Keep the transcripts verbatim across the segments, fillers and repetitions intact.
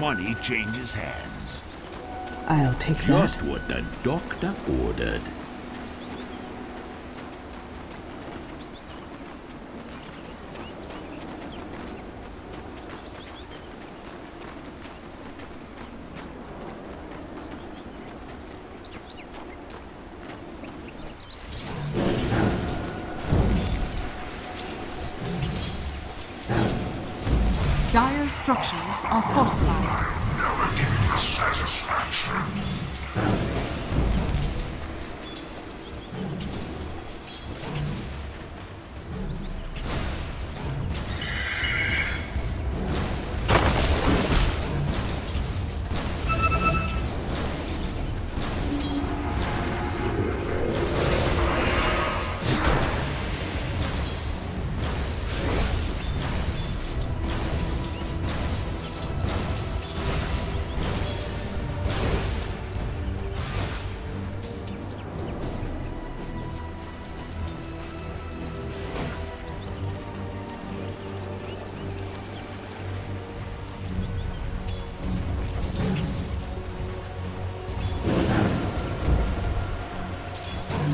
Money changes hands. I'll take that. Just what the doctor ordered. Dire's structures are fortified. I never give you the satisfaction.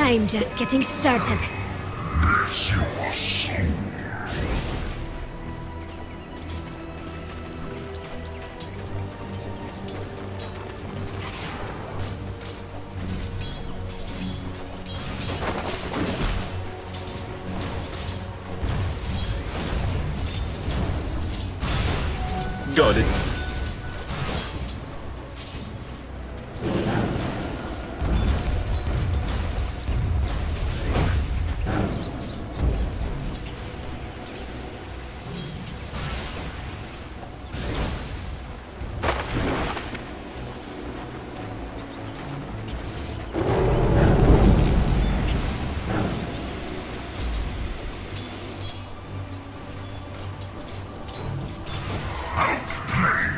I'm just getting started. Bless your soul. Got it. Play.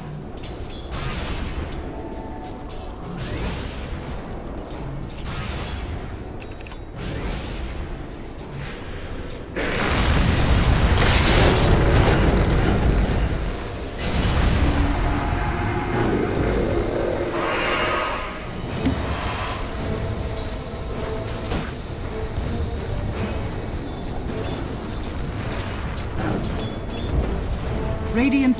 Radiant's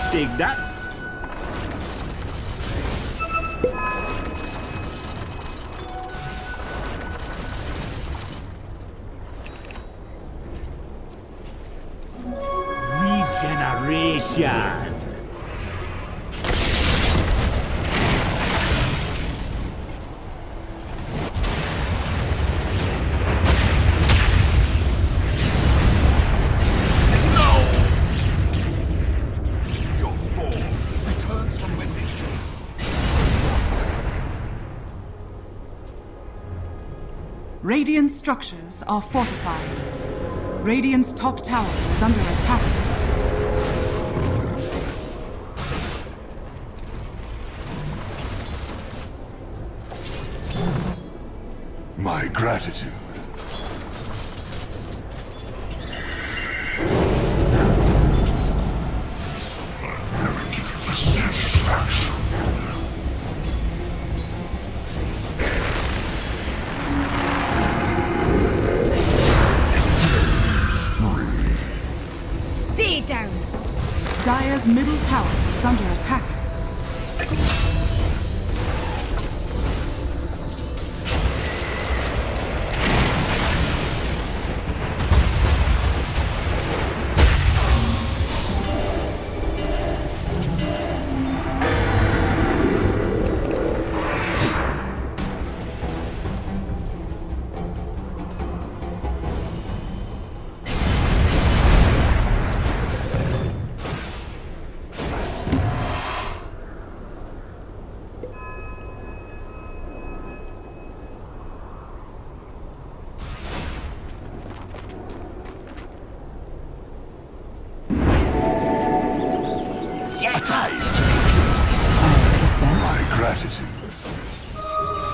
I'll take that. Regeneration. Radiant structures are fortified. Radiant's top tower is under attack. My gratitude. I'll never give you the satisfaction. Stay down. Dire's middle tower is under attack.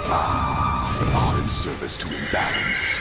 Ah, in service to imbalance.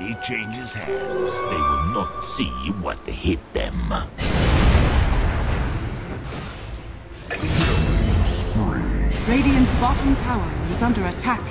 money changes hands, they will not see what hit them. Radiant's bottom tower is under attack.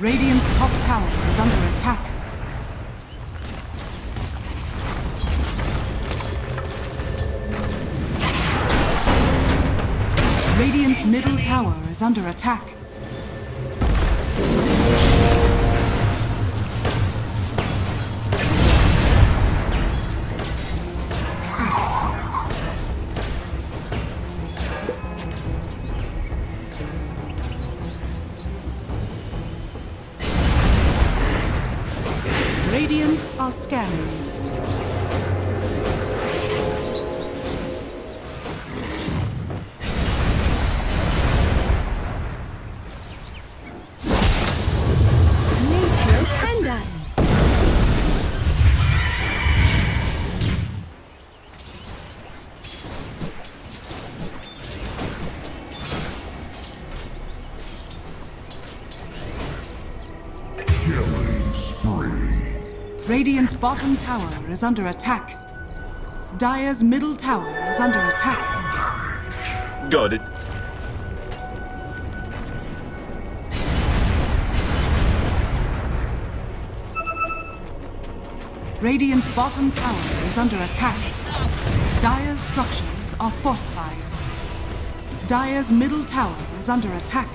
Radiant's top tower is under attack. Radiant's middle tower is under attack. Radiant are scanning. Nature tend us. Killing spree. Radiant's bottom tower is under attack. Dire's middle tower is under attack. Got it. Radiant's bottom tower is under attack. Dire's structures are fortified. Dire's middle tower is under attack.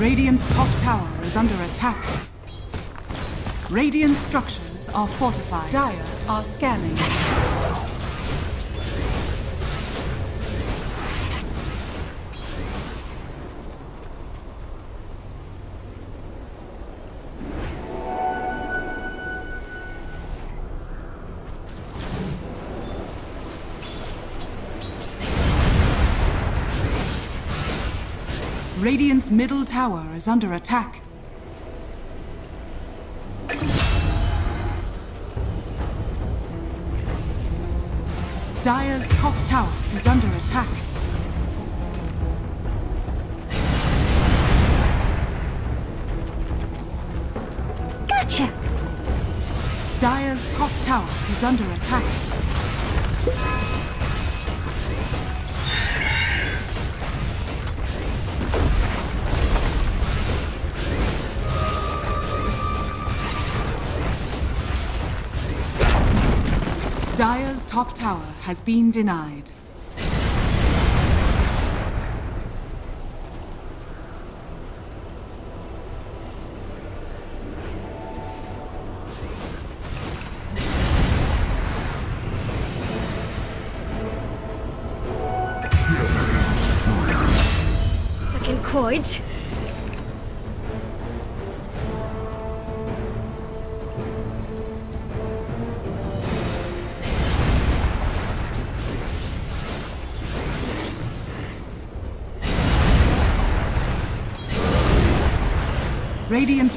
Radiant's top tower is under attack. Radiant structures are fortified. Dire are scanning. Radiant's middle tower is under attack. Dire's top tower is under attack. Gotcha! Dire's top tower is under attack. Dire's top tower has been denied. coins. Radiant's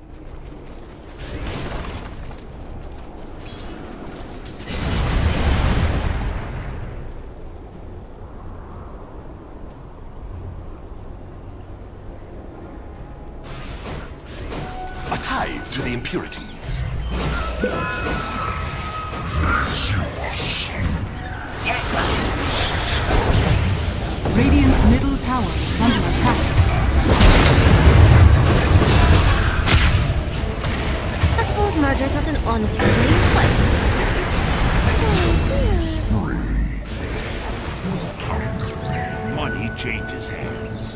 A tithe to the impurities. Radiant's middle tower is under attack. Murder is not an honest thing, but oh, money changes hands.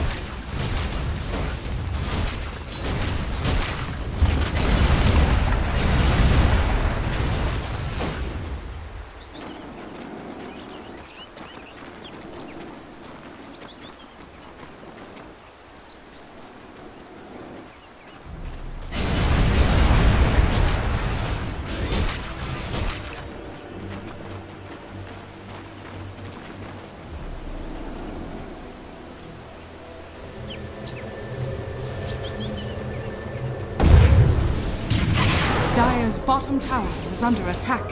Dire's bottom tower is under attack.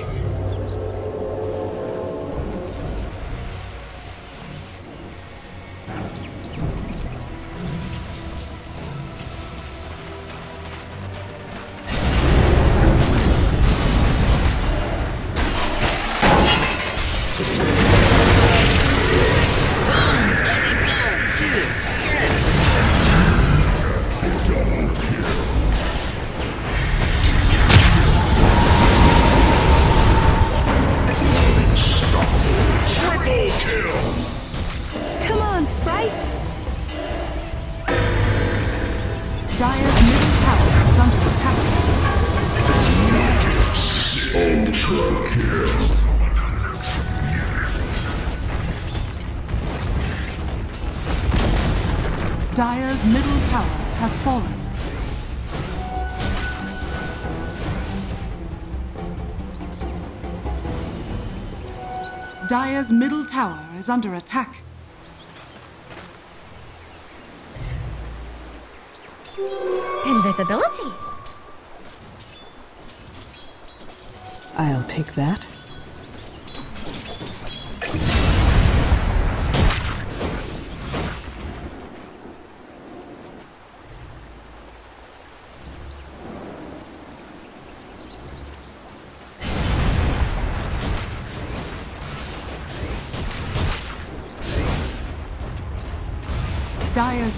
Dire's middle tower has fallen. Dire's middle tower is under attack. Invisibility. I'll take that. Dire's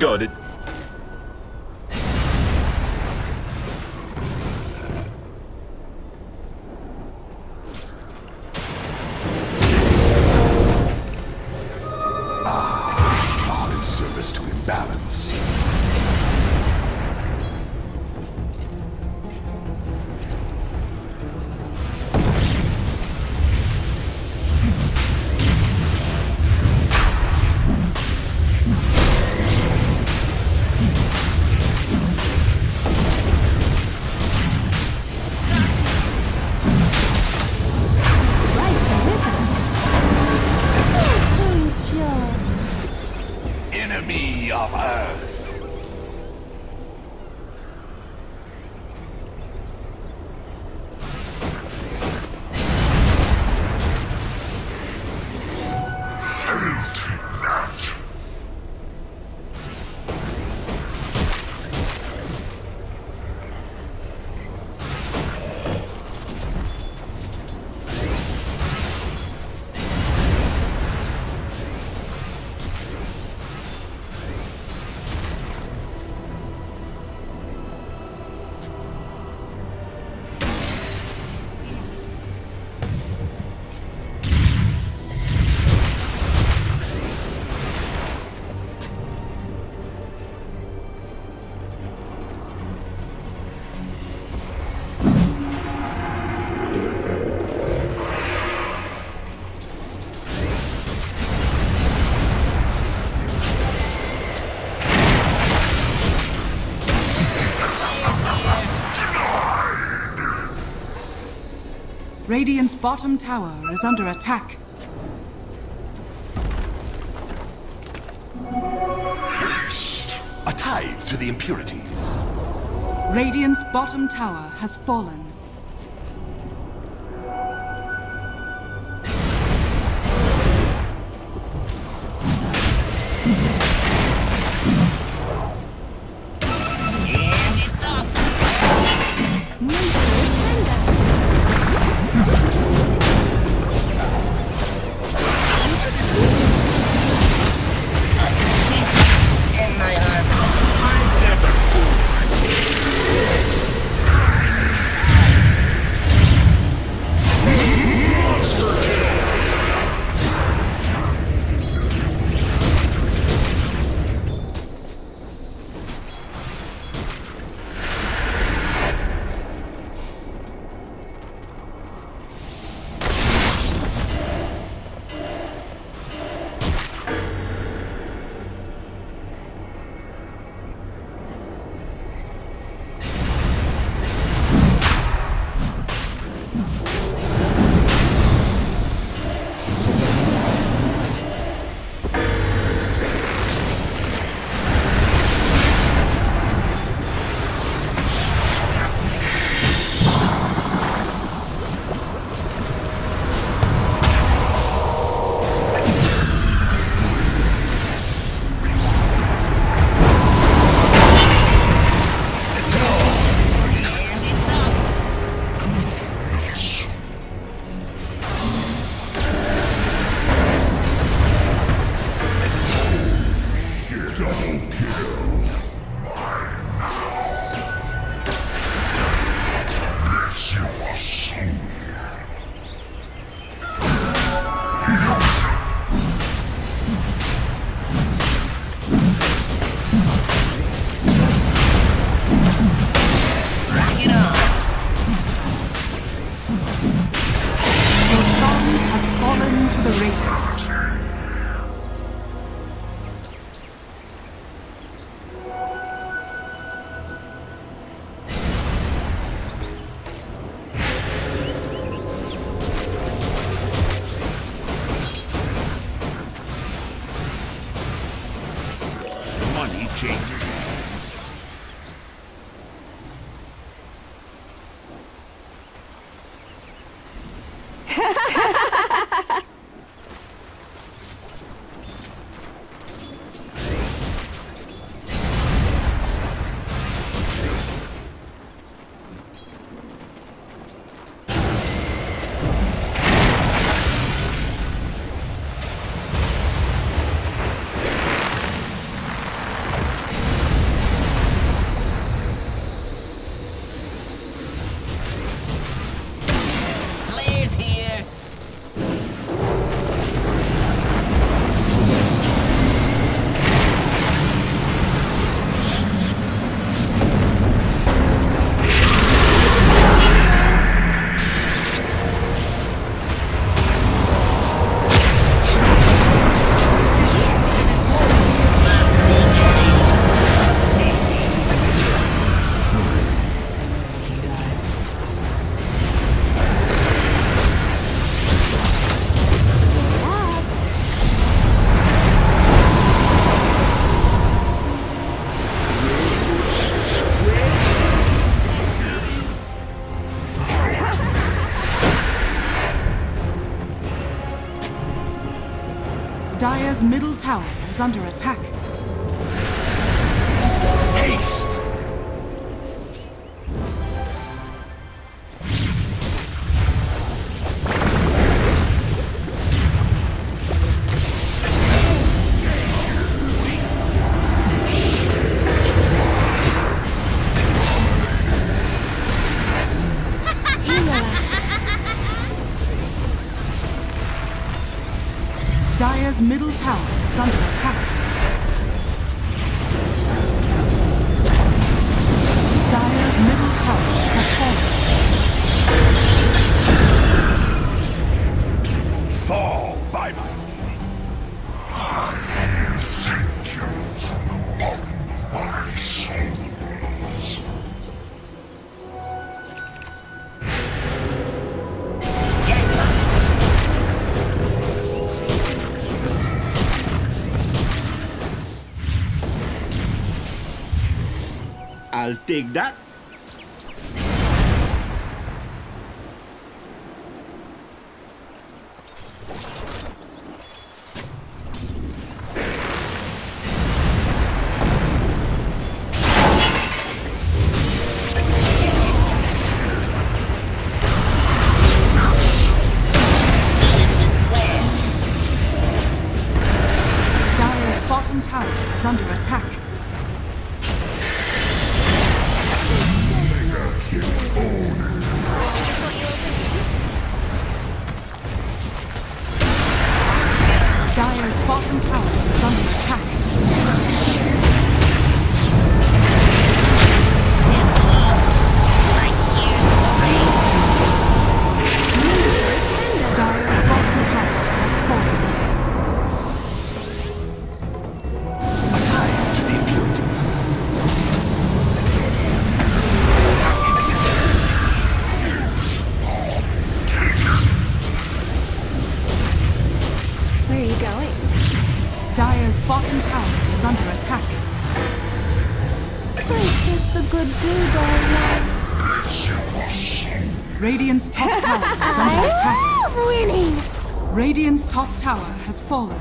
Got it. service to imbalance. Of Earth. Radiant's bottom tower is under attack. Haste! A tithe to the impurities. Radiant's bottom tower has fallen. Dyer's middle tower is under attack. Haste! Dyer's middle tower is under attack. Dyer's middle tower has fallen. Fall by my meaning. I thank you from the bottom of my soul. Yes. I'll take that. Dyer's bottom tower is under attack. Dyer's bottom tower is under attack. Dyer's bottom tower has fallen. Attired to the impurities. Where are you going? Dyer's bottom tower is under attack. Frank is the good dude, alright. Radiant's top tower is under attack. I love winning. Radiant's top tower has fallen.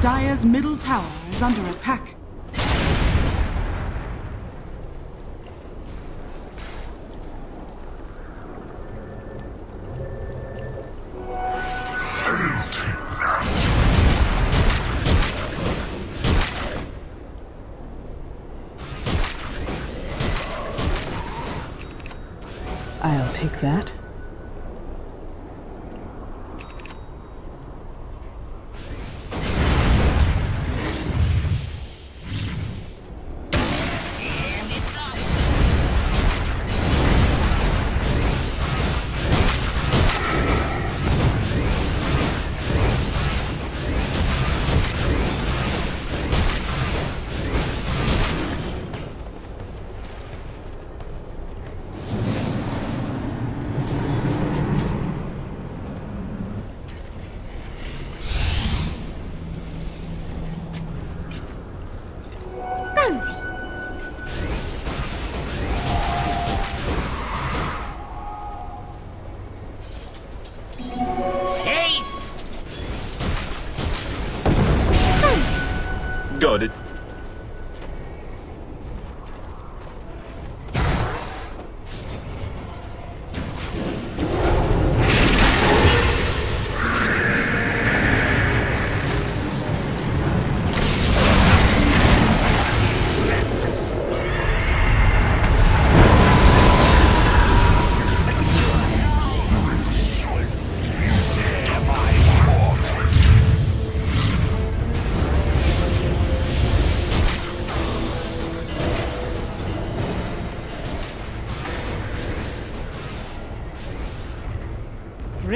Dyer's middle tower is under attack. I'll take that. Got it.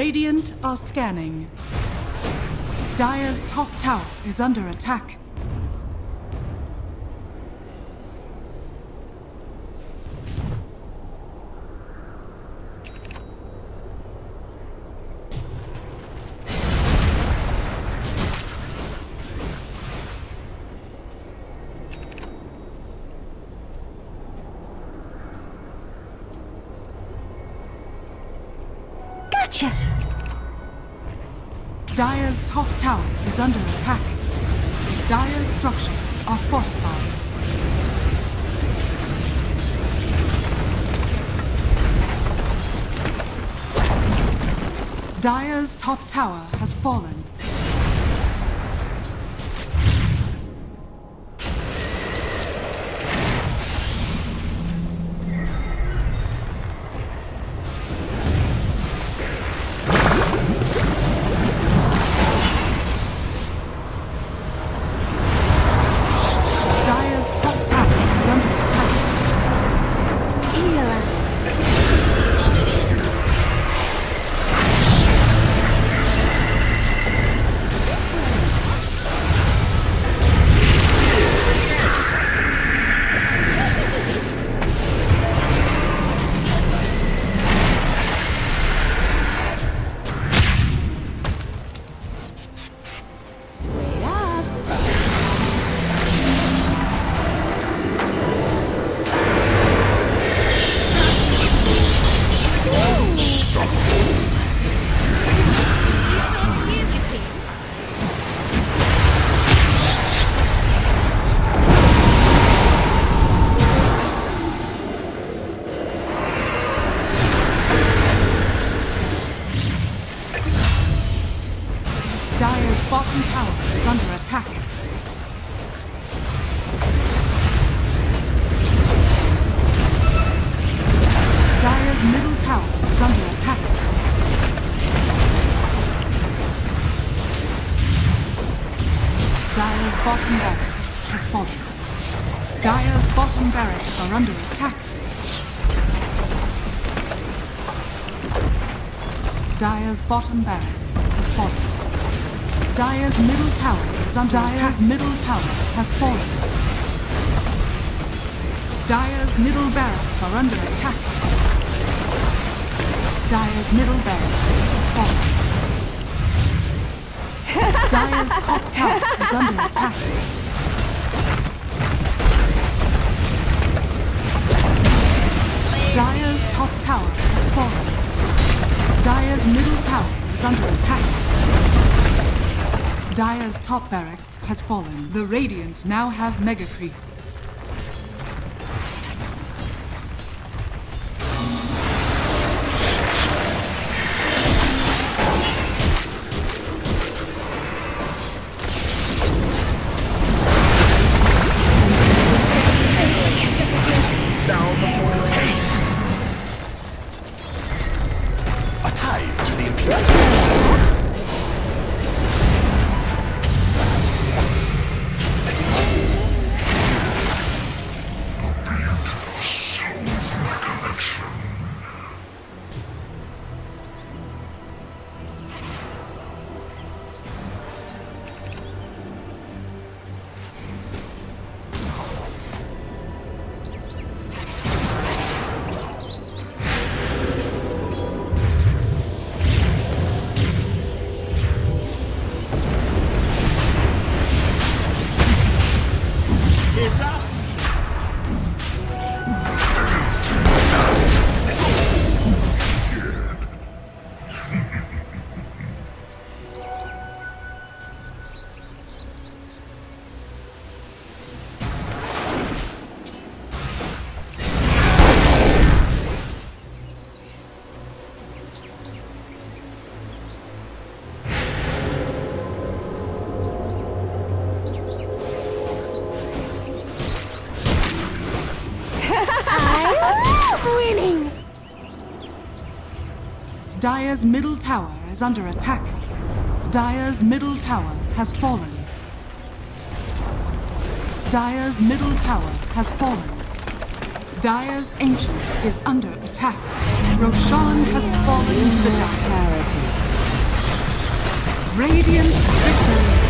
Radiant are scanning. Dyer's top tower is under attack. Gotcha! Dire's top tower is under attack. Dire's structures are fortified. Dire's top tower has fallen. Dire's bottom tower is under attack. Dire's middle tower is under attack. Dire's bottom barracks has fallen. Dire's bottom barracks are under attack. Dire's bottom barracks has fallen. Dire's middle tower is under Dire's attack. Middle tower has fallen. Dire's middle barracks are under attack. Dire's middle barracks has fallen. Dire's top tower is under attack. Dire's top tower has fallen. Dire's middle tower is under attack. Dire's top barracks has fallen. The Radiant now have mega creeps. Dire's middle tower is under attack. Dire's middle tower has fallen. Dire's middle tower has fallen. Dire's ancient is under attack. Roshan has fallen into the dust. Radiant victory.